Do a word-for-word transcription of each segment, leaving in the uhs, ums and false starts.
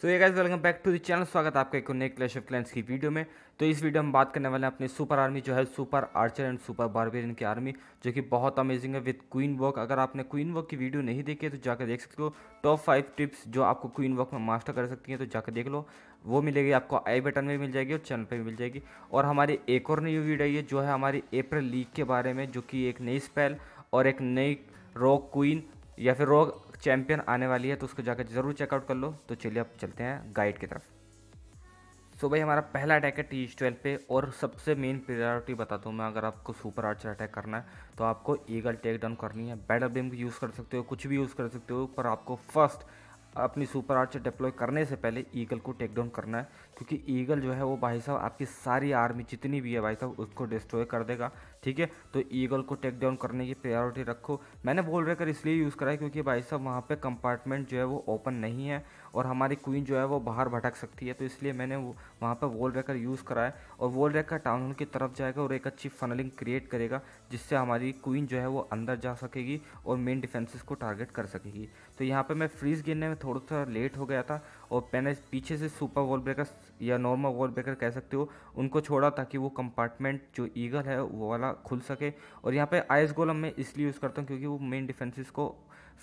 सो ये guys welcome back to the channel. स्वागत है आपका एक नए क्लैश ऑफ क्लैंस की वीडियो में। तो इस वीडियो में बात करने वाले हैं अपनी सुपर आर्मी जो है super archer and super barbarian की आर्मी, जो कि बहुत अमेजिंग है विद क्वीन वॉक। अगर आपने क्वीन वॉक की वीडियो नहीं देखी है तो जाकर देख सकते हो। टॉप फाइव टिप्स जो आपको क्वीन वॉक में मास्टर कर सकती हैं तो जाकर देख लो, वो मिलेगी आपको आई बटन में मिल जाएगी और चैनल पर मिल जाएगी। और हमारी एक और नई वीडियो जो है हमारी अप्रैल लीग के बारे में, जो कि एक नई स्पेल और एक नई रॉक क्वीन या फिर रॉक चैंपियन आने वाली है, तो उसको जाकर जरूर चेकआउट कर लो। तो चलिए अब चलते हैं गाइड की तरफ। सो भाई हमारा पहला अटैक है टी एच ट्वेल्व पे, और सबसे मेन प्रायोरिटी बताता हूँ मैं, अगर आपको सुपर आर्चर अटैक करना है तो आपको ईगल टेक डाउन करनी है। बैटल बीम यूज़ कर सकते हो, कुछ भी यूज़ कर सकते हो, पर आपको फर्स्ट अपनी सुपर आर्चर डिप्लॉय करने से पहले ईगल को टेक डाउन करना है, क्योंकि ईगल जो है वो भाई साहब आपकी सारी आर्मी जितनी भी है भाई साहब उसको डिस्ट्रॉय कर देगा। ठीक है, तो ईगल को टेक डाउन करने की प्रायोरिटी रखो। मैंने वॉल ब्रेकर इसलिए यूज़ करा है क्योंकि भाई साहब वहाँ पे कंपार्टमेंट जो है वो ओपन नहीं है और हमारी क्वीन जो है वो बाहर भटक सकती है, तो इसलिए मैंने वो वहाँ पर वॉल ब्रेकर यूज़ करा है। और वॉल ब्रेकर टाउन हॉल की तरफ जाएगा और एक अच्छी फनलिंग क्रिएट करेगा, जिससे हमारी क्वीन जो है वो अंदर जा सकेगी और मेन डिफेंसेस को टारगेट कर सकेगी। तो यहाँ पर मैं फ्रीज गिरने में थोड़ा सा लेट हो गया था और मैंने पीछे से सुपर वॉल ब्रेकर या नॉर्मल वॉल ब्रेकर कह सकते हो उनको छोड़ा, ताकि वो कंपार्टमेंट जो ईगल है वो वाला खुल सके। और यहाँ पे आइस गोलम मैं इसलिए यूज़ करता हूँ क्योंकि वो मेन डिफेंसेस को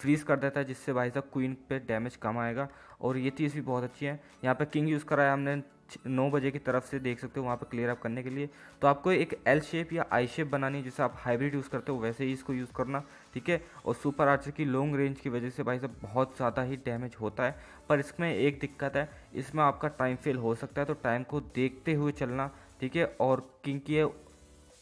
फ्रीज़ कर देता है, जिससे भाई साहब क्वीन पे डैमेज कम आएगा। और ये चीज़ भी बहुत अच्छी है। यहाँ पे किंग यूज़ कराया हमने नौ बजे की तरफ से, देख सकते हो वहाँ पर क्लियर अप करने के लिए। तो आपको एक एल शेप या आई शेप बनानी है, जैसे आप हाइब्रिड यूज़ करते हो वैसे ही इसको यूज़ करना। ठीक है, और सुपर आर्चर की लॉन्ग रेंज की वजह से भाई साहब बहुत ज़्यादा ही डैमेज होता है, पर इसमें एक दिक्कत है, इसमें आपका टाइम फेल हो सकता है, तो टाइम को देखते हुए चलना। ठीक है, और किंग की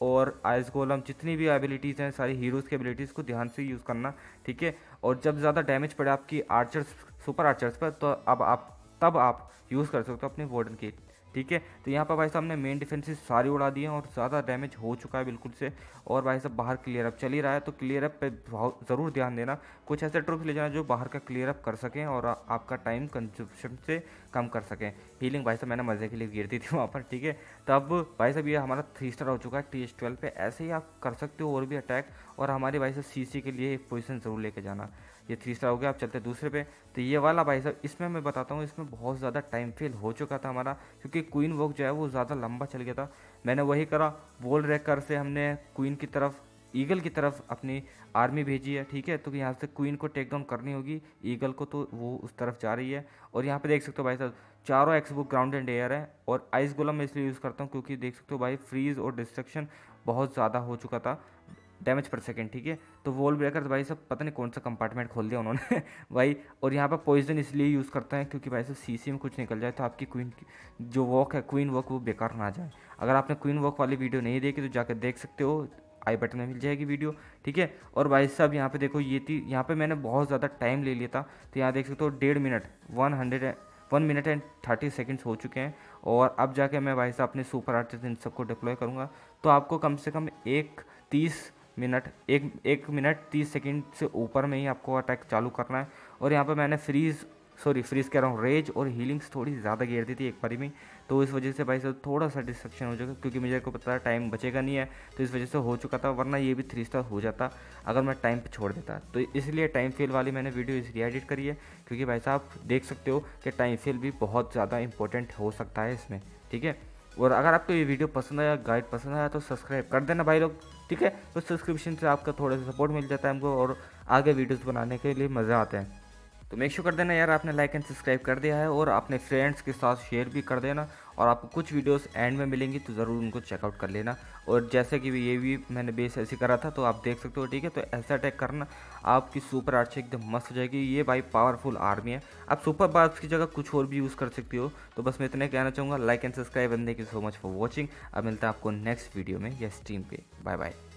और आइस गोलम जितनी भी एबिलिटीज़ हैं सारी हीरोज़ की एबिलिटीज़ को ध्यान से यूज़ करना। ठीक है, और जब ज़्यादा डैमेज पड़े आपकी आर्चर्स सुपर आर्चर्स पर, तो अब आप तब आप यूज़ कर सकते हो अपने वार्डन की। ठीक है, तो यहाँ पर भाई साहब हमने मेन डिफेंसेस सारी उड़ा दिए हैं और ज़्यादा डैमेज हो चुका है बिल्कुल से, और भाई साहब बाहर क्लियर अप चल ही रहा है, तो क्लियर अप पे बहुत ज़रूर ध्यान देना। कुछ ऐसे ट्रूप्स ले जाना जो बाहर का क्लियर अप कर सकें और आपका टाइम कंज्यूप्शन से कम कर सकें। हीलिंग भाई साहब मैंने मज़े के लिए गिर दी थी वहाँ पर। ठीक है, तब भाई साहब ये हमारा थ्री स्टार हो चुका है टी एच ट्वेल्व पे। ऐसे ही आप कर सकते हो और भी अटैक, और हमारे भाई साहब सी सी के लिए एक पोजिशन ज़रूर लेके जाना। ये थ्री स्टार हो गया। आप चलते हैं दूसरे पे। तो ये वाला भाई साहब इसमें मैं बताता हूँ, इसमें बहुत ज़्यादा टाइम फेल हो चुका था हमारा, क्योंकि क्वीन वॉक जो है वो ज़्यादा लंबा चल गया था। मैंने वही करा, वॉल ब्रेकर से हमने क्वीन की तरफ ईगल की तरफ अपनी आर्मी भेजी है। ठीक है, तो यहाँ से क्वीन को टेक डाउन करनी होगी, ईगल को, तो वो उस तरफ जा रही है। और यहाँ पे देख सकते हो भाई साहब चारों x book ground and air है। और आइस गोलम मैं इसलिए यूज़ करता हूँ क्योंकि देख सकते हो भाई फ्रीज और डिस्ट्रक्शन बहुत ज़्यादा हो चुका था डैमेज पर सेकेंड। ठीक है, तो वॉल ब्रेकर भाई साहब पता नहीं कौन सा कंपार्टमेंट खोल दिया उन्होंने भाई। और यहाँ पर पॉइजन इसलिए यूज़ करते हैं क्योंकि भाई साहब सीसी में कुछ निकल जाए तो आपकी क्वीन जो वॉक है क्वीन वॉक वो बेकार ना जाए। अगर आपने क्वीन वॉक वाली वीडियो नहीं देखी तो जाकर देख सकते हो, आई बटन में मिल जाएगी वीडियो। ठीक है, और भाई साहब यहाँ पे देखो ये थी, यहाँ पे मैंने बहुत ज़्यादा टाइम ले लिया था, तो यहाँ देख सकते हो डेढ़ minute one hundred one minute and thirty seconds हो चुके हैं। और अब जाके मैं भाई साहब अपने सुपर आर्चर इन सबको डिप्लॉय करूँगा, तो आपको कम से कम एक तीस मिनट एक एक मिनट तीस सेकेंड से ऊपर में ही आपको अटैक चालू करना है। और यहाँ पर मैंने फ्रीज़ सॉरी फ्रीज़ कह रहा हूँ रेज और हीलिंग्स थोड़ी ज़्यादा घेर दी थी एक बारी में, तो इस वजह से भाई साहब थोड़ा सा डिस्ट्रक्शन हो जाएगा, क्योंकि मुझे को पता है टाइम बचेगा नहीं है, तो इस वजह से हो चुका था, वरना ये भी थ्री स्टार हो जाता अगर मैं टाइम पे छोड़ देता। तो इसलिए टाइम फेल वाली मैंने वीडियो इसलिए एडिट करी है क्योंकि भाई साहब देख सकते हो कि टाइम फेल भी बहुत ज़्यादा इंपॉर्टेंट हो सकता है इसमें। ठीक है, और अगर आपको ये वीडियो पसंद आया, गाइड पसंद आया तो सब्सक्राइब कर देना भाई लोग। ठीक है, तो सब्सक्रिप्शन से आपका थोड़ा सा सपोर्ट मिल जाता है हमको और आगे वीडियोज़ बनाने के लिए मज़ा आता है। तो मेक श्योर कर देना यार आपने लाइक एंड सब्सक्राइब कर दिया है, और अपने फ्रेंड्स के साथ शेयर भी कर देना। और आपको कुछ वीडियोस एंड में मिलेंगी तो ज़रूर उनको चेकआउट कर लेना। और जैसे कि ये भी मैंने बेस ऐसे करा था तो आप देख सकते हो। ठीक है, तो ऐसा अटैक करना, आपकी सुपर आर्चर एकदम मस्त हो जाएगी। ये भाई पावरफुल आर्मी है, आप सुपर बार्ब्स की जगह कुछ और भी यूज़ कर सकते हो। तो बस मैं इतना कहना चाहूँगा, like and subscribe and thank you so much for watching. अब मिलता है आपको नेक्स्ट वीडियो में या स्ट्रीम पर। Bye bye.